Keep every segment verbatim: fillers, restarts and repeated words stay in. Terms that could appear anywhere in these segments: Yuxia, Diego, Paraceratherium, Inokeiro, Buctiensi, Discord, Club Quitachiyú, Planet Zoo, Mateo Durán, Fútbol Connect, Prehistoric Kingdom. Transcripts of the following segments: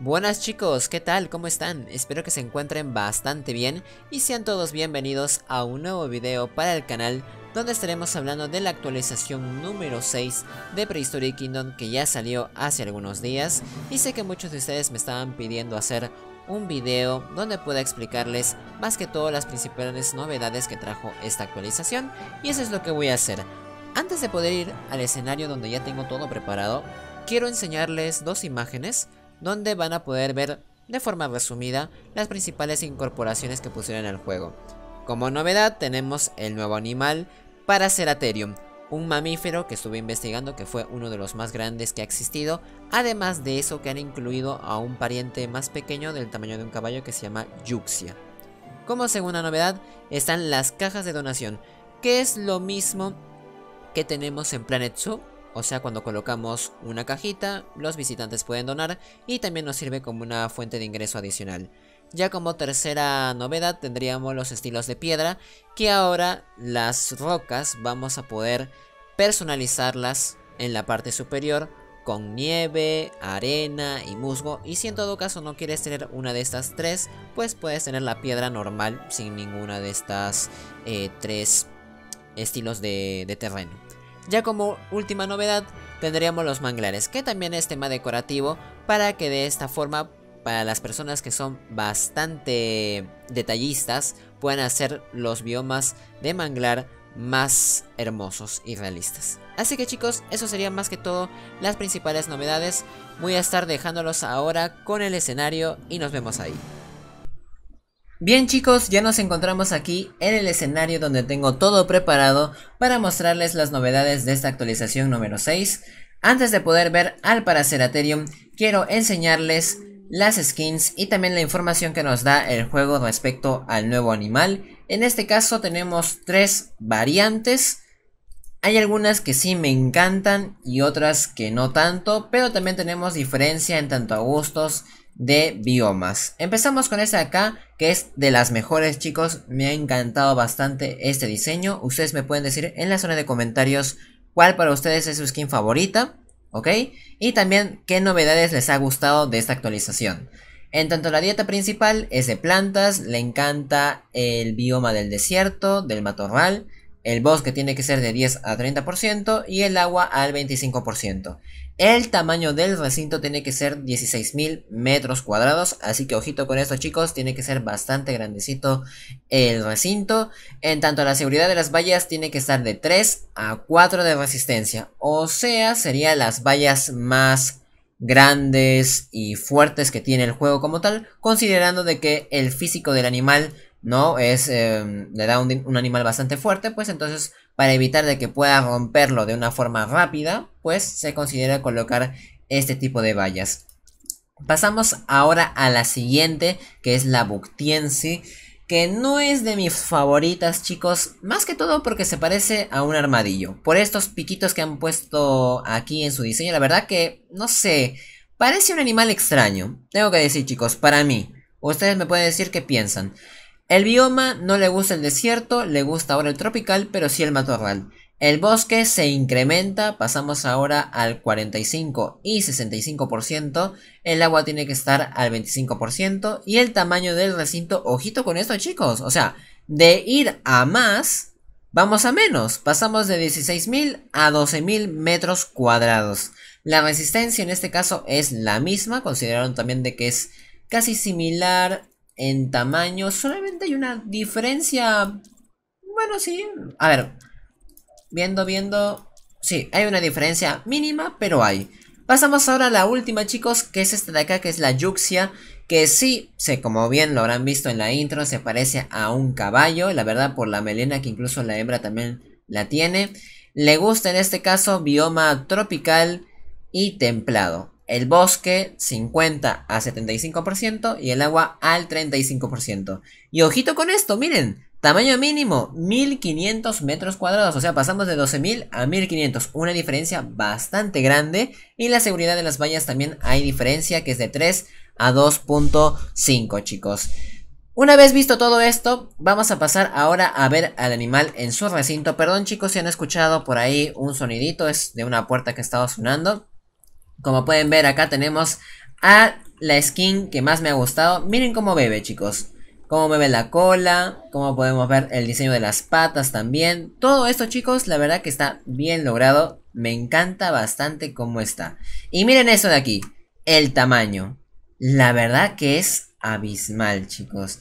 Buenas chicos, ¿qué tal? ¿Cómo están? Espero que se encuentren bastante bien y sean todos bienvenidos a un nuevo video para el canal, donde estaremos hablando de la actualización número seis de Prehistoric Kingdom, que ya salió hace algunos días. Y sé que muchos de ustedes me estaban pidiendo hacer un video donde pueda explicarles más que todo las principales novedades que trajo esta actualización, y eso es lo que voy a hacer. Antes de poder ir al escenario donde ya tengo todo preparado, quiero enseñarles dos imágenes donde van a poder ver de forma resumida las principales incorporaciones que pusieron al juego. Como novedad tenemos el nuevo animal Paraceratherium, un mamífero que estuve investigando que fue uno de los más grandes que ha existido. Además de eso, que han incluido a un pariente más pequeño del tamaño de un caballo que se llama Yuxia. Como segunda novedad están las cajas de donación, que es lo mismo que tenemos en Planet Zoo. O sea, cuando colocamos una cajita, los visitantes pueden donar y también nos sirve como una fuente de ingreso adicional. Ya como tercera novedad tendríamos los estilos de piedra, que ahora las rocas vamos a poder personalizarlas en la parte superior con nieve, arena y musgo. Y si en todo caso no quieres tener una de estas tres, pues puedes tener la piedra normal sin ninguna de estas eh, tres estilos de, de terreno. Ya como última novedad tendríamos los manglares, que también es tema decorativo, para que de esta forma, para las personas que son bastante detallistas, puedan hacer los biomas de manglar más hermosos y realistas. Así que chicos, eso sería más que todo las principales novedades. Voy a estar dejándolos ahora con el escenario y nos vemos ahí. Bien chicos, ya nos encontramos aquí en el escenario donde tengo todo preparado para mostrarles las novedades de esta actualización número seis. Antes de poder ver al Paraceratherium, quiero enseñarles las skins y también la información que nos da el juego respecto al nuevo animal. En este caso tenemos tres variantes. Hay algunas que sí me encantan y otras que no tanto, pero también tenemos diferencia en tanto a gustos de biomas. Empezamos con esta acá, que es de las mejores chicos. Me ha encantado bastante este diseño. Ustedes me pueden decir en la zona de comentarios cuál para ustedes es su skin favorita, ¿ok? Y también qué novedades les ha gustado de esta actualización. En tanto, la dieta principal es de plantas. Le encanta el bioma del desierto, del matorral. El bosque tiene que ser de diez a treinta por ciento y el agua al veinticinco por ciento. El tamaño del recinto tiene que ser dieciséis mil metros cuadrados. Así que ojito con esto chicos, tiene que ser bastante grandecito el recinto. En tanto, la seguridad de las vallas tiene que estar de tres a cuatro de resistencia. O sea, serían las vallas más grandes y fuertes que tiene el juego como tal, considerando de que el físico del animal no es, eh, le da un, un animal bastante fuerte. Pues entonces, para evitar de que pueda romperlo de una forma rápida, pues se considera colocar este tipo de vallas. Pasamos ahora a la siguiente, que es la Buctiensi, que no es de mis favoritas chicos, más que todo porque se parece a un armadillo, por estos piquitos que han puesto aquí en su diseño. La verdad que, no sé, parece un animal extraño, tengo que decir chicos, para mí. Ustedes me pueden decir qué piensan. El bioma no le gusta el desierto, le gusta ahora el tropical, pero sí el matorral. El bosque se incrementa, pasamos ahora al cuarenta y cinco y sesenta y cinco por ciento. El agua tiene que estar al veinticinco por ciento. Y el tamaño del recinto, ojito con esto chicos, o sea, de ir a más, vamos a menos. Pasamos de dieciséis mil a doce mil metros cuadrados. La resistencia en este caso es la misma, consideraron también de que es casi similar en tamaño, solamente hay una diferencia. Bueno, sí, a ver, Viendo, viendo sí, hay una diferencia mínima, pero hay. Pasamos ahora a la última chicos, que es esta de acá, que es la Yuxia, que sí, sé, como bien lo habrán visto en la intro, se parece a un caballo. La verdad, por la melena que incluso la hembra también la tiene. Le gusta en este caso bioma tropical y templado. El bosque cincuenta a setenta y cinco por ciento y el agua al treinta y cinco por ciento. Y ojito con esto, miren, tamaño mínimo mil quinientos metros cuadrados. O sea, pasamos de doce mil a mil quinientos, una diferencia bastante grande. Y la seguridad de las vallas también hay diferencia, que es de tres a dos punto cinco chicos. Una vez visto todo esto, vamos a pasar ahora a ver al animal en su recinto. Perdón chicos si han escuchado por ahí un sonidito, es de una puerta que estaba sonando. Como pueden ver, acá tenemos a la skin que más me ha gustado. Miren cómo bebe, chicos. Cómo mueve la cola, cómo podemos ver el diseño de las patas también. Todo esto, chicos, la verdad que está bien logrado. Me encanta bastante cómo está. Y miren eso de aquí, el tamaño. La verdad que es abismal, chicos.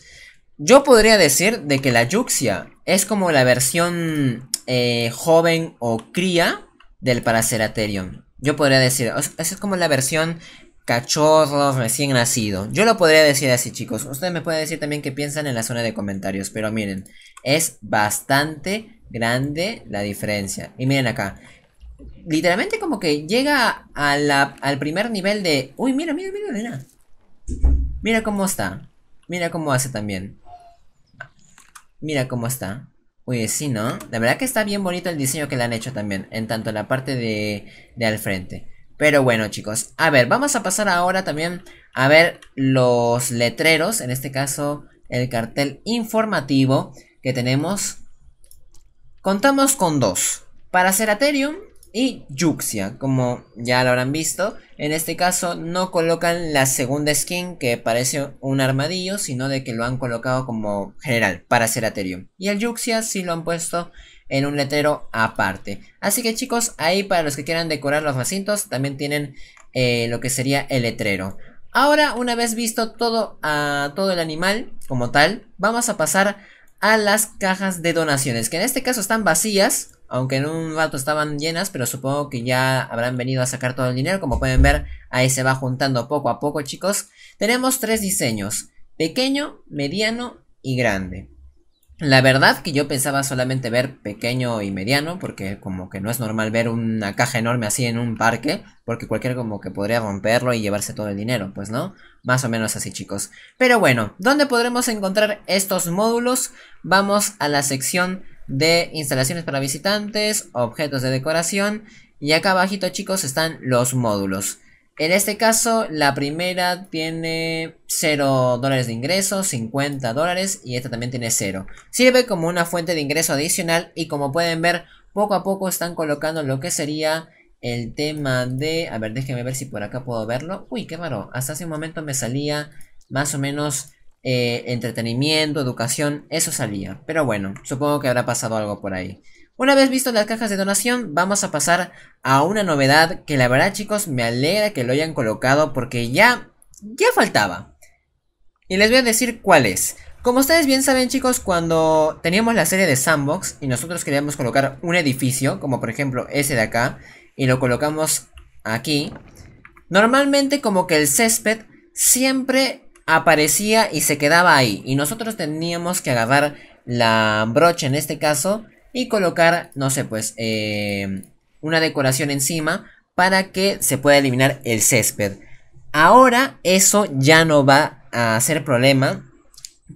Yo podría decir de que la Yuxia es como la versión eh, joven o cría del Paraceratherium. Yo podría decir, esa es como la versión cachorros recién nacido. Yo lo podría decir así, chicos. Ustedes me pueden decir también qué piensan en la zona de comentarios. Pero miren, es bastante grande la diferencia. Y miren acá, literalmente como que llega a la, al primer nivel de... Uy, mira, mira, mira, mira. Mira cómo está. Mira cómo hace también. Mira cómo está. Uy, sí, ¿no? La verdad que está bien bonito el diseño que le han hecho también, en tanto la parte de, de al frente. Pero bueno, chicos, a ver, vamos a pasar ahora también a ver los letreros, en este caso el cartel informativo que tenemos. Contamos con dos, Paraceratherium y Yuxia, como ya lo habrán visto. En este caso no colocan la segunda skin que parece un armadillo, sino de que lo han colocado como general, Paraceratherium. Y el Yuxia sí lo han puesto en un letrero aparte. Así que, chicos, ahí para los que quieran decorar los recintos también tienen eh, lo que sería el letrero. Ahora, una vez visto todo, uh, todo el animal como tal, vamos a pasar a las cajas de donaciones, que en este caso están vacías, aunque en un rato estaban llenas, pero supongo que ya habrán venido a sacar todo el dinero. Como pueden ver, ahí se va juntando poco a poco, chicos. Tenemos tres diseños: pequeño, mediano y grande. La verdad que yo pensaba solamente ver pequeño y mediano, porque como que no es normal ver una caja enorme así en un parque, porque cualquiera como que podría romperlo y llevarse todo el dinero, pues no, más o menos así, chicos. Pero bueno, ¿dónde podremos encontrar estos módulos? Vamos a la sección de instalaciones para visitantes, objetos de decoración, y acá abajito, chicos, están los módulos. En este caso, la primera tiene cero dólares de ingresos, cincuenta dólares, y esta también tiene cero. Sirve como una fuente de ingreso adicional, y como pueden ver, poco a poco están colocando lo que sería el tema de... A ver, déjenme ver si por acá puedo verlo. Uy, qué raro. Hasta hace un momento me salía más o menos eh, entretenimiento, educación, eso salía. Pero bueno, supongo que habrá pasado algo por ahí. Una vez visto las cajas de donación, vamos a pasar a una novedad que la verdad, chicos, me alegra que lo hayan colocado, porque ya, ya faltaba. Y les voy a decir cuál es. Como ustedes bien saben, chicos, cuando teníamos la serie de Sandbox y nosotros queríamos colocar un edificio, como por ejemplo ese de acá, y lo colocamos aquí, normalmente como que el césped siempre aparecía y se quedaba ahí, y nosotros teníamos que agarrar la brocha en este caso y colocar, no sé, pues, eh, una decoración encima para que se pueda eliminar el césped. Ahora eso ya no va a ser problema,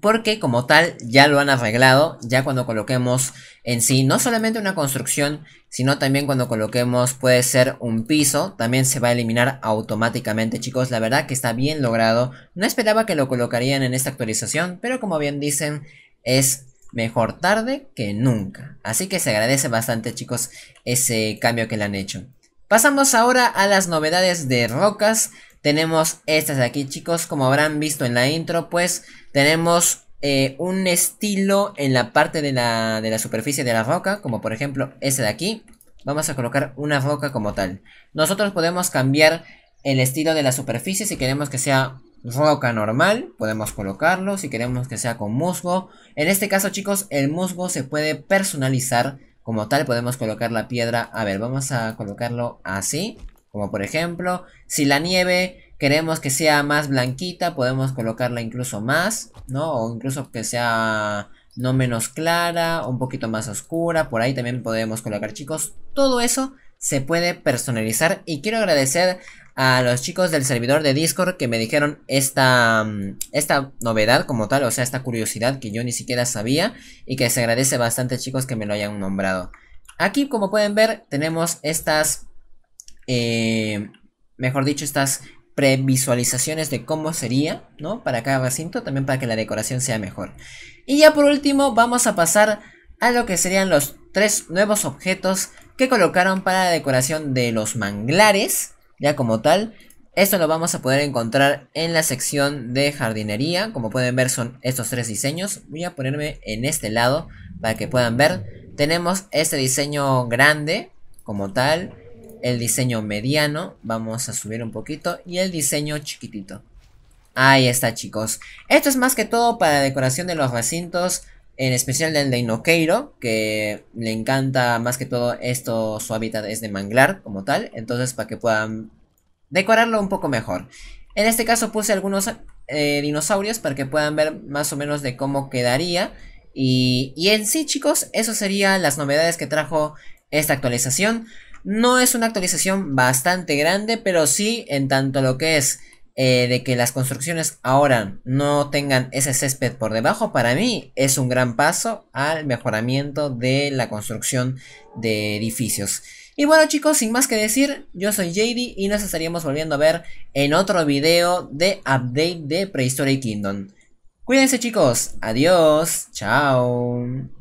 porque como tal ya lo han arreglado. Ya cuando coloquemos en sí, no solamente una construcción, sino también cuando coloquemos, puede ser un piso, también se va a eliminar automáticamente, chicos. La verdad que está bien logrado. No esperaba que lo colocarían en esta actualización, pero como bien dicen, es... mejor tarde que nunca. Así que se agradece bastante, chicos, ese cambio que le han hecho. Pasamos ahora a las novedades de rocas. Tenemos estas de aquí, chicos. Como habrán visto en la intro, pues tenemos eh, un estilo en la parte de la, de la superficie de la roca, como por ejemplo ese de aquí. Vamos a colocar una roca como tal. Nosotros podemos cambiar el estilo de la superficie. Si queremos que sea roca normal, podemos colocarlo. Si queremos que sea con musgo, en este caso, chicos, el musgo se puede personalizar como tal. Podemos colocar la piedra, a ver, vamos a colocarlo así, como por ejemplo, si la nieve queremos que sea más blanquita, podemos colocarla incluso más, ¿no? O incluso que sea no menos clara, un poquito más oscura, por ahí también podemos colocar, chicos. Todo eso se puede personalizar, y quiero agradecer a los chicos del servidor de Discord que me dijeron esta, esta novedad como tal, o sea, esta curiosidad que yo ni siquiera sabía, y que se agradece bastante, chicos, que me lo hayan nombrado. Aquí, como pueden ver, tenemos estas, eh, mejor dicho, estas previsualizaciones de cómo sería, ¿no? Para cada recinto, también para que la decoración sea mejor. Y ya por último, vamos a pasar a lo que serían los tres nuevos objetos que colocaron para la decoración de los manglares. Ya como tal, Esto lo vamos a poder encontrar en la sección de jardinería. Como pueden ver, son estos tres diseños. Voy a ponerme en este lado para que puedan ver. Tenemos este diseño grande como tal, el diseño mediano, vamos a subir un poquito, y el diseño chiquitito. Ahí está, chicos. Esto es más que todo para decoración de los recintos, en especial del de Inokeiro, que le encanta más que todo esto, su hábitat es de manglar como tal, entonces para que puedan decorarlo un poco mejor. En este caso puse algunos eh, dinosaurios para que puedan ver más o menos de cómo quedaría. Y, y en sí, chicos, eso serían las novedades que trajo esta actualización. No es una actualización bastante grande, pero sí en tanto lo que es eh, de que las construcciones ahora no tengan ese césped por debajo, para mí es un gran paso al mejoramiento de la construcción de edificios. Y bueno, chicos, sin más que decir, yo soy J D y nos estaríamos volviendo a ver en otro video de update de Prehistoric Kingdom. Cuídense, chicos, adiós, chao.